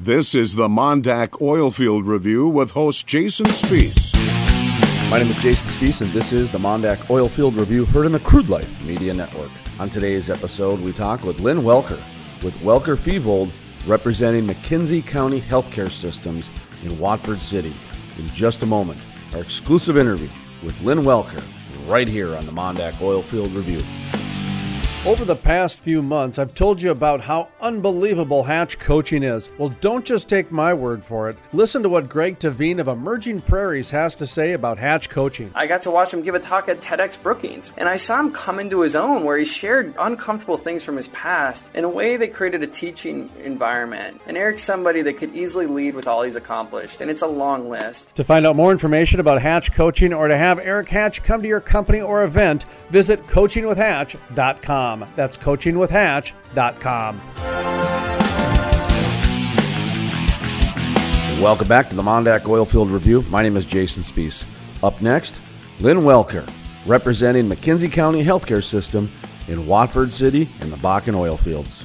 This is the MonDak Oil Field Review with host Jason Spiess. My name is Jason Spiess, and this is the MonDak Oil Field Review, heard in the Crude Life Media Network. On today's episode, we talk with Lynn Welker with Welker Fevold, representing McKenzie County Healthcare Systems in Watford City. In just a moment, our exclusive interview with Lynn Welker right here on the MonDak Oil Field Review. Over the past few months, I've told you about how unbelievable Hatch Coaching is. Well, don't just take my word for it. Listen to what Greg Tavine of Emerging Prairies has to say about Hatch Coaching. I got to watch him give a talk at TEDx Brookings, and I saw him come into his own, where he shared uncomfortable things from his past in a way that created a teaching environment. And Eric's somebody that could easily lead with all he's accomplished, and it's a long list. To find out more information about Hatch Coaching or to have Eric Hatch come to your company or event, visit CoachingWithHatch.com. That's CoachingWithHatch.com. Welcome back to the MonDak Oilfield Review. My name is Jason Spiess. Up next, Lynn Welker, representing McKenzie County Healthcare System in Watford City and the Bakken Oilfields.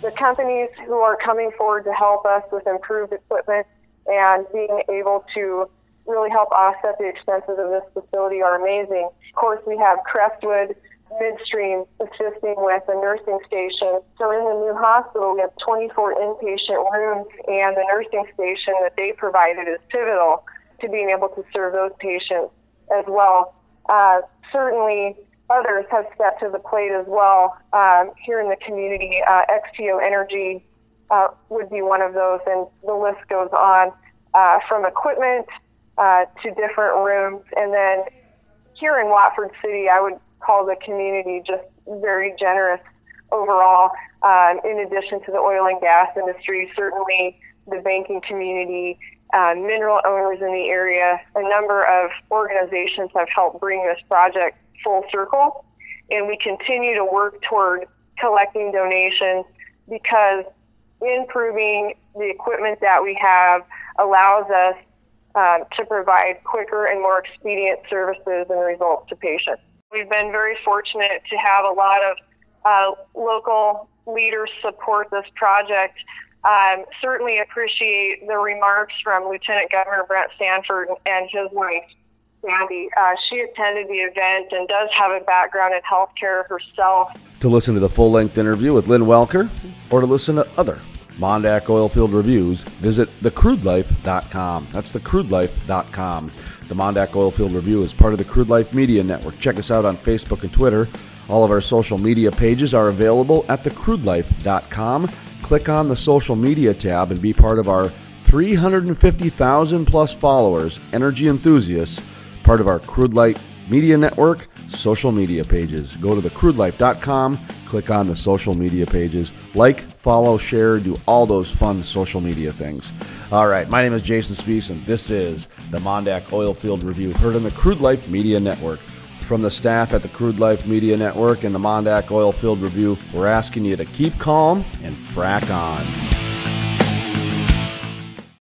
The companies who are coming forward to help us with improved equipment and being able to really help offset the expenses of this facility are amazing. Of course, we have Crestwood Midstream assisting with the nursing station. So in the new hospital, we have 24 inpatient rooms, and the nursing station that they provided is pivotal to being able to serve those patients as well. Certainly, others have stepped to the plate as well. Here in the community, XTO Energy would be one of those, and the list goes on from equipment to different rooms. And then here in Watford City, I would call the community just very generous overall. In addition to the oil and gas industry, certainly the banking community, mineral owners in the area, a number of organizations have helped bring this project full circle. And we continue to work toward collecting donations, because improving the equipment that we have allows us to provide quicker and more expedient services and results to patients. We've been very fortunate to have a lot of local leaders support this project. Certainly appreciate the remarks from Lieutenant Governor Brent Sanford and his wife, Sandi. She attended the event and does have a background in healthcare herself. To listen to the full-length interview with Lynn Welker or to listen to other MonDak Oilfield Reviews, visit thecrudelife.com. That's thecrudelife.com. The MonDak Oilfield Review is part of the Crude Life Media Network. Check us out on Facebook and Twitter. All of our social media pages are available at thecrudelife.com. Click on the social media tab and be part of our 350,000 plus followers, energy enthusiasts, part of our Crude Life Media Network social media pages. Go to thecrudelife.com, click on the social media pages, like, follow, share, do all those fun social media things. All right, my name is Jason Spiess, and this is the MonDak Oilfield Review, heard on the Crude Life Media Network. From the staff at the Crude Life Media Network and the MonDak Oilfield Review, we're asking you to keep calm and frack on.